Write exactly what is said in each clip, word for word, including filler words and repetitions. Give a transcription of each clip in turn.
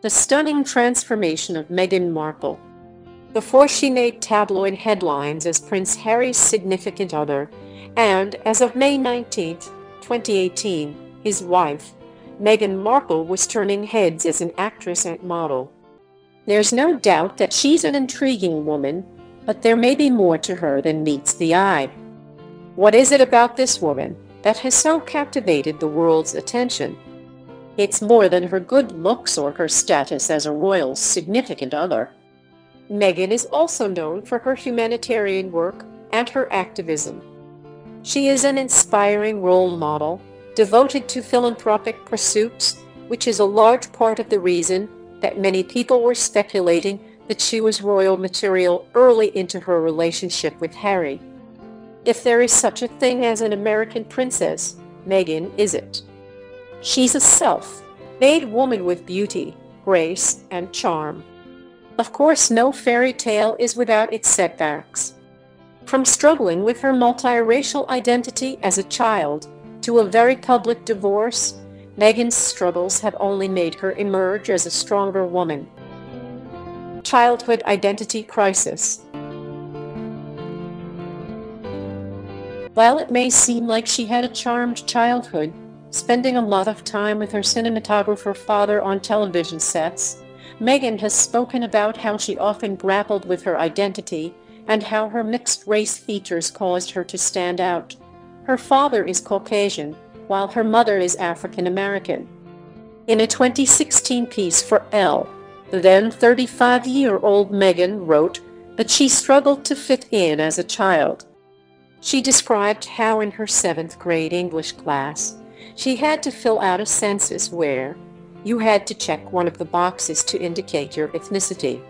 The stunning transformation of Meghan Markle. Before she made tabloid headlines as Prince Harry's significant other, and as of May nineteenth, twenty eighteen, his wife, Meghan Markle was turning heads as an actress and model. There's no doubt that she's an intriguing woman, but there may be more to her than meets the eye. What is it about this woman that has so captivated the world's attention? It's more than her good looks or her status as a royal significant other. Meghan is also known for her humanitarian work and her activism. She is an inspiring role model, devoted to philanthropic pursuits, which is a large part of the reason that many people were speculating that she was royal material early into her relationship with Harry. If there is such a thing as an American princess, Meghan is it. She's a self-made woman with beauty, grace, and charm. Of course, no fairy tale is without its setbacks. From struggling with her multiracial identity as a child to a very public divorce, Meghan's struggles have only made her emerge as a stronger woman. Childhood identity crisis. While it may seem like she had a charmed childhood, spending a lot of time with her cinematographer father on television sets, Meghan has spoken about how she often grappled with her identity and how her mixed-race features caused her to stand out. Her father is Caucasian, while her mother is African-American. In a twenty sixteen piece for Elle, the then thirty-five-year-old Meghan wrote that she struggled to fit in as a child. She described how in her seventh-grade English class, she had to fill out a census where you had to check one of the boxes to indicate your ethnicity,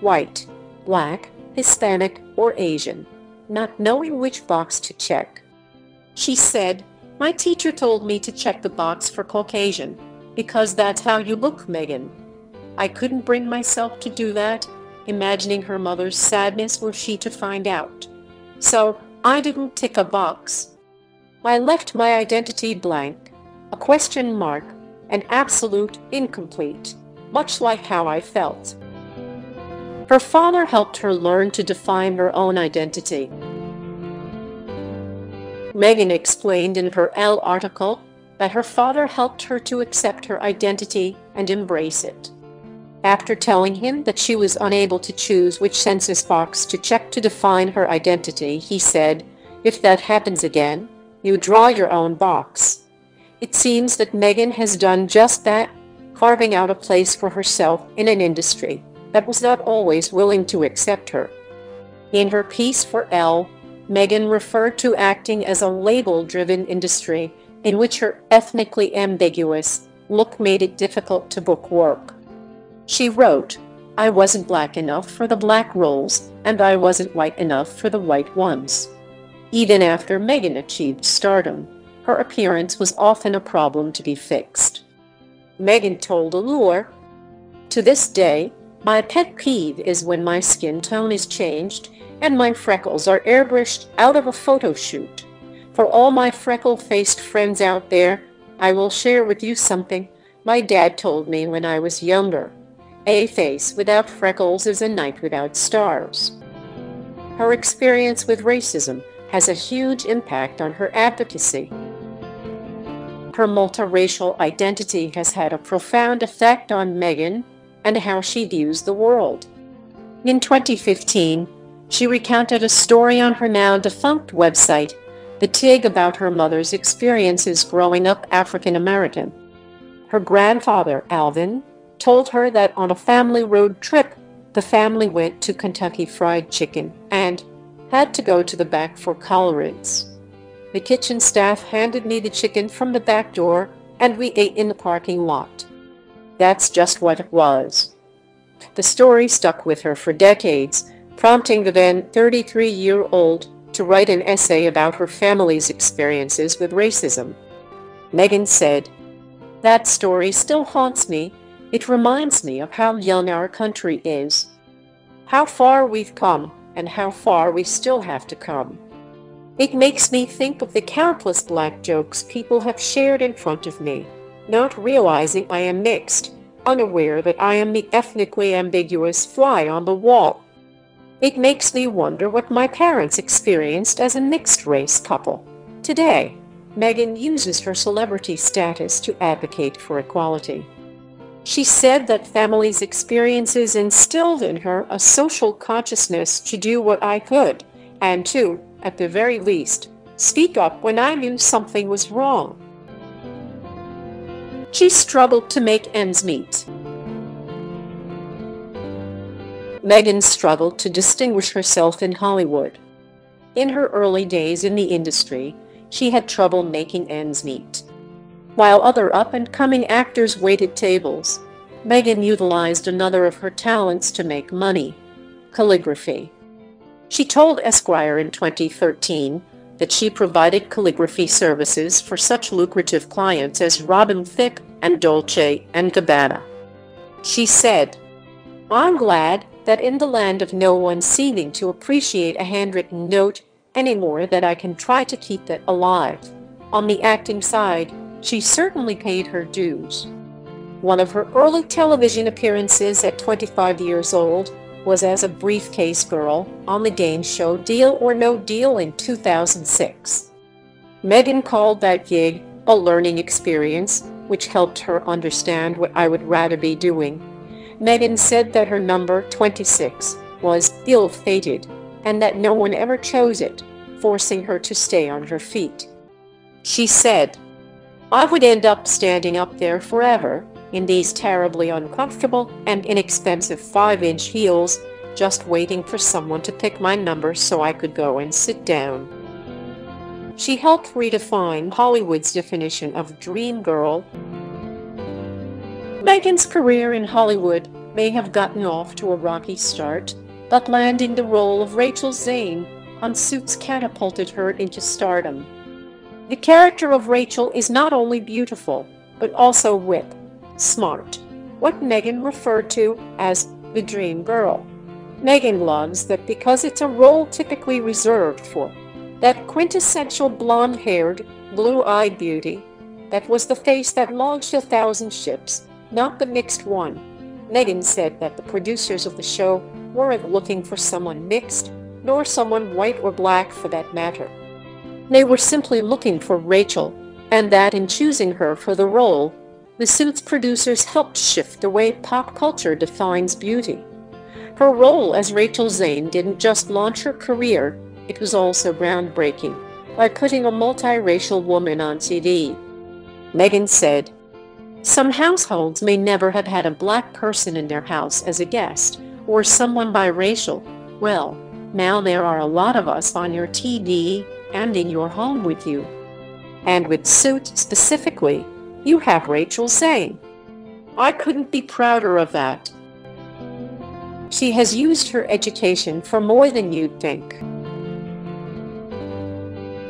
white, black, Hispanic, or Asian, not knowing which box to check. She said, "My teacher told me to check the box for Caucasian, because that's how you look, Meghan. I couldn't bring myself to do that," imagining her mother's sadness were she to find out. "So, I didn't tick a box. I left my identity blank, a question mark, an absolute incomplete, much like how I felt." Her father helped her learn to define her own identity. Meghan explained in her Elle article that her father helped her to accept her identity and embrace it. After telling him that she was unable to choose which census box to check to define her identity, he said, "If that happens again, you draw your own box." It seems that Meghan has done just that, carving out a place for herself in an industry that was not always willing to accept her. In her piece for Elle, Meghan referred to acting as a label-driven industry in which her ethnically ambiguous look made it difficult to book work. She wrote, "I wasn't black enough for the black roles, and I wasn't white enough for the white ones." Even after Meghan achieved stardom, her appearance was often a problem to be fixed. Meghan told Allure, "To this day, my pet peeve is when my skin tone is changed and my freckles are airbrushed out of a photo shoot. For all my freckle-faced friends out there, I will share with you something my dad told me when I was younger. A face without freckles is a night without stars." Her experience with racism has a huge impact on her advocacy. Her multiracial identity has had a profound effect on Meghan and how she views the world. In twenty fifteen, she recounted a story on her now-defunct website, The Tig, about her mother's experiences growing up African-American. Her grandfather, Alvin, told her that on a family road trip, the family went to Kentucky Fried Chicken and had to go to the back for collards. "The kitchen staff handed me the chicken from the back door, and we ate in the parking lot. That's just what it was." The story stuck with her for decades, prompting the then thirty-three-year-old to write an essay about her family's experiences with racism. Meghan said, "That story still haunts me. It reminds me of how young our country is, how far we've come, and how far we still have to come. It makes me think of the countless black jokes people have shared in front of me, not realizing I am mixed, unaware that I am the ethnically ambiguous fly on the wall. It makes me wonder what my parents experienced as a mixed-race couple. Today, Meghan uses her celebrity status to advocate for equality. She said that family's experiences instilled in her a social consciousness to do what I could, and to, at the very least, speak up when I knew something was wrong. She struggled to make ends meet. Meghan struggled to distinguish herself in Hollywood. In her early days in the industry, she had trouble making ends meet. While other up-and-coming actors waited tables, Meghan utilized another of her talents to make money: calligraphy. She told Esquire in twenty thirteen that she provided calligraphy services for such lucrative clients as Robin Thicke and Dolce and Gabbana. She said, "I'm glad that in the land of no one seeming to appreciate a handwritten note anymore that I can try to keep that alive." On the acting side, she certainly paid her dues. One of her early television appearances at twenty-five years old was as a briefcase girl on the game show Deal or No Deal in two thousand six. Meghan called that gig a learning experience, which helped her understand what I would rather be doing. Meghan said that her number twenty-six was ill-fated, and that no one ever chose it, forcing her to stay on her feet. She said, "I would end up standing up there forever, in these terribly uncomfortable and inexpensive five-inch heels, just waiting for someone to pick my number so I could go and sit down." She helped redefine Hollywood's definition of dream girl. Meghan's career in Hollywood may have gotten off to a rocky start, but landing the role of Rachel Zane on Suits catapulted her into stardom. The character of Rachel is not only beautiful, but also whip smart, what Meghan referred to as the dream girl. Meghan loves that because it's a role typically reserved for that quintessential blonde-haired, blue-eyed beauty that was the face that launched a thousand ships, not the mixed one. Meghan said that the producers of the show weren't looking for someone mixed, nor someone white or black for that matter. They were simply looking for Rachel, and that in choosing her for the role, the Suits producers helped shift the way pop culture defines beauty. Her role as Rachel Zane didn't just launch her career, it was also groundbreaking, by putting a multiracial woman on T V. Meghan said, "Some households may never have had a black person in their house as a guest, or someone biracial. Well, now there are a lot of us on your T V and in your home with you. And with Suits specifically, you have Rachel Zane. I couldn't be prouder of that." She has used her education for more than you'd think.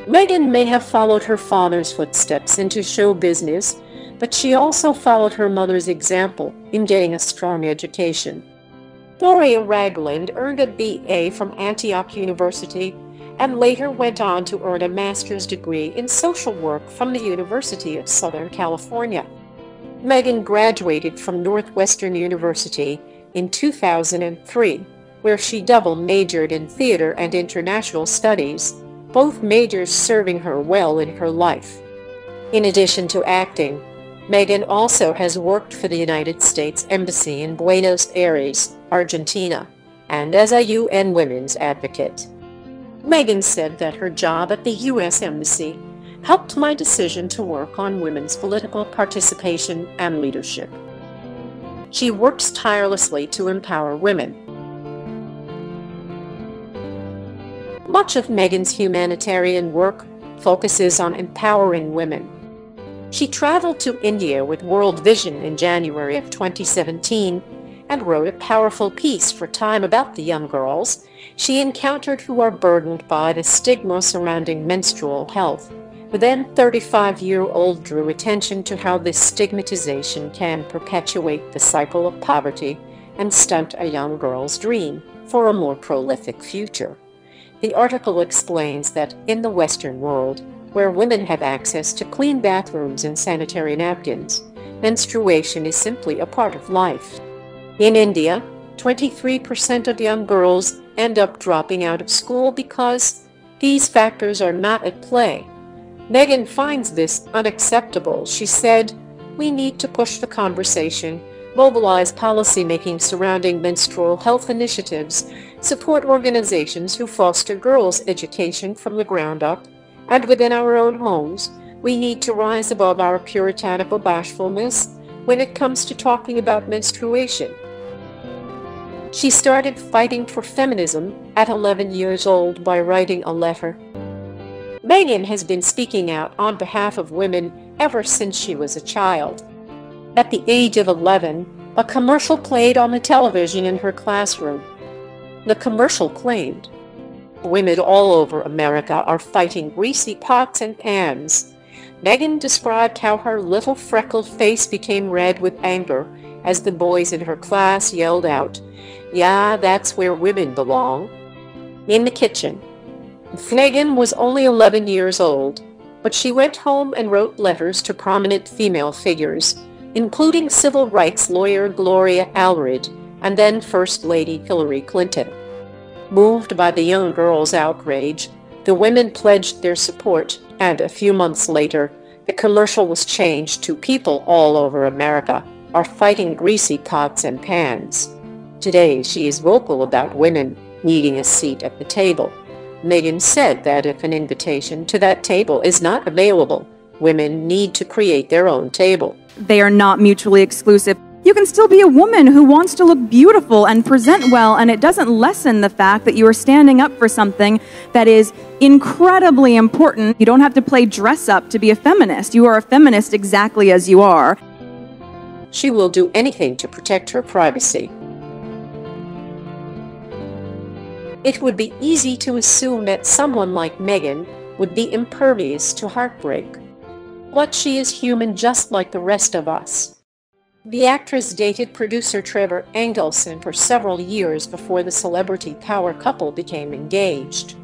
Meghan may have followed her father's footsteps into show business, but she also followed her mother's example in getting a strong education. Gloria Allred earned a B A from Antioch University and later went on to earn a master's degree in social work from the University of Southern California. Meghan graduated from Northwestern University in two thousand three, where she double majored in theater and international studies, both majors serving her well in her life. In addition to acting, Meghan also has worked for the United States Embassy in Buenos Aires, Argentina, and as a U N women's advocate. Meghan said that her job at the U S Embassy helped my decision to work on women's political participation and leadership. She works tirelessly to empower women. Much of Meghan's humanitarian work focuses on empowering women. She traveled to India with World Vision in January of twenty seventeen and wrote a powerful piece for Time about the young girls she encountered who are burdened by the stigma surrounding menstrual health. The then thirty-five-year-old drew attention to how this stigmatization can perpetuate the cycle of poverty and stunt a young girl's dream for a more prolific future. The article explains that in the Western world, where women have access to clean bathrooms and sanitary napkins, menstruation is simply a part of life. In India, twenty-three percent of young girls end up dropping out of school because these factors are not at play. Meghan finds this unacceptable. She said, "We need to push the conversation, mobilize policymaking surrounding menstrual health initiatives, support organizations who foster girls' education from the ground up, and within our own homes, we need to rise above our puritanical bashfulness when it comes to talking about menstruation." She started fighting for feminism at eleven years old by writing a letter. Meghan has been speaking out on behalf of women ever since she was a child. At the age of eleven, a commercial played on the television in her classroom. The commercial claimed, "Women all over America are fighting greasy pots and pans." Meghan described how her little freckled face became red with anger as the boys in her class yelled out, "Yeah, that's where women belong." In the kitchen. Meghan was only eleven years old, but she went home and wrote letters to prominent female figures, including civil rights lawyer Gloria Allred and then First Lady Hillary Clinton. Moved by the young girls' outrage, the women pledged their support, and a few months later, the commercial was changed to "People all over America are fighting greasy pots and pans." Today, she is vocal about women needing a seat at the table. Meghan said that if an invitation to that table is not available, women need to create their own table. They are not mutually exclusive. You can still be a woman who wants to look beautiful and present well, and it doesn't lessen the fact that you are standing up for something that is incredibly important. You don't have to play dress up to be a feminist. You are a feminist exactly as you are. She will do anything to protect her privacy. It would be easy to assume that someone like Meghan would be impervious to heartbreak. But she is human just like the rest of us. The actress dated producer Trevor Engelson for several years before the celebrity power couple became engaged.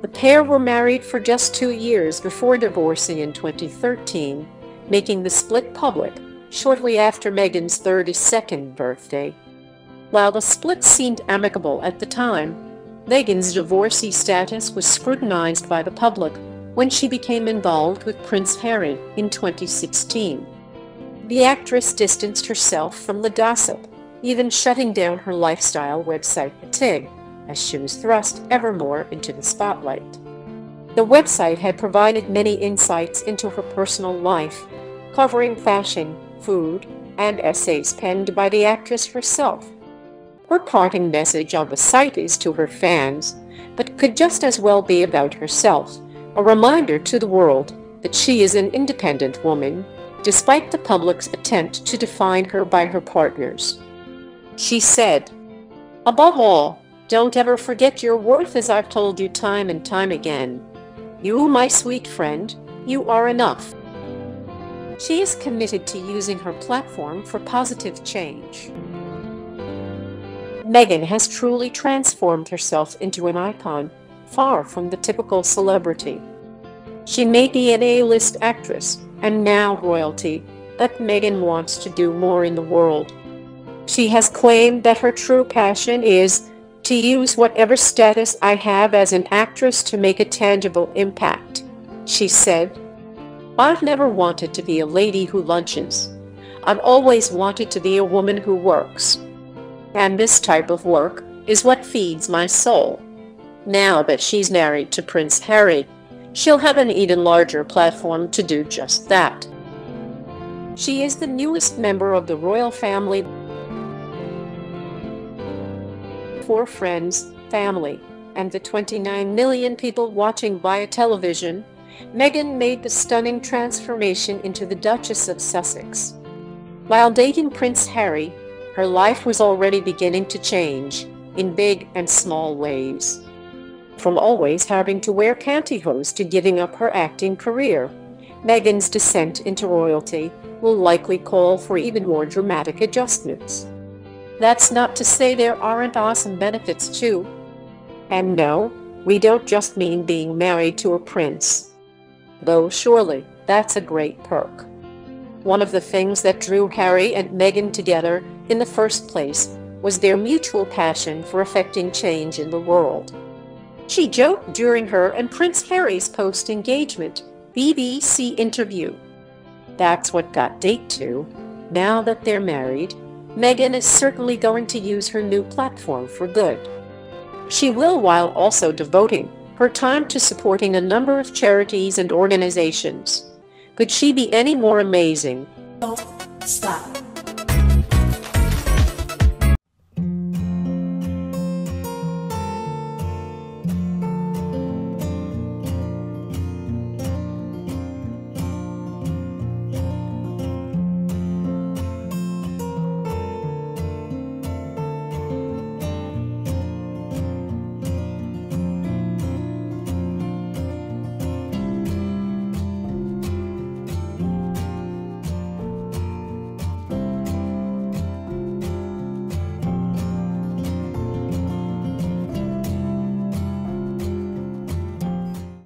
The pair were married for just two years before divorcing in twenty thirteen, making the split public shortly after Meghan's thirty-second birthday. While the split seemed amicable at the time, Meghan's divorcee status was scrutinized by the public when she became involved with Prince Harry in twenty sixteen. The actress distanced herself from the gossip, even shutting down her lifestyle website The Tig, as she was thrust ever more into the spotlight. The website had provided many insights into her personal life, covering fashion, food, and essays penned by the actress herself. Her parting message on the site is to her fans, but could just as well be about herself. A reminder to the world that she is an independent woman, despite the public's attempt to define her by her partners. She said, "Above all, don't ever forget your worth, as I've told you time and time again. You, my sweet friend, you are enough." She is committed to using her platform for positive change. Meghan has truly transformed herself into an icon, far from the typical celebrity. She may be an A-list actress, and now royalty, but Meghan wants to do more in the world. She has claimed that her true passion is to use whatever status I have as an actress to make a tangible impact. She said, "I've never wanted to be a lady who lunches. I've always wanted to be a woman who works. And this type of work is what feeds my soul." Now that she's married to Prince Harry, she'll have an even larger platform to do just that. She is the newest member of the royal family. For friends, family, and the twenty-nine million people watching via television, Meghan made the stunning transformation into the Duchess of Sussex. While dating Prince Harry, her life was already beginning to change, in big and small ways. From always having to wear pantyhose to giving up her acting career, Meghan's descent into royalty will likely call for even more dramatic adjustments. That's not to say there aren't awesome benefits too. And no, we don't just mean being married to a prince. Though surely, that's a great perk. One of the things that drew Harry and Meghan together, in the first place, was their mutual passion for effecting change in the world. She joked during her and Prince Harry's post-engagement B B C interview. That's what got Date to. Now that they're married, Meghan is certainly going to use her new platform for good. She will, while also devoting her time to supporting a number of charities and organizations. Could she be any more amazing? Oh, stop.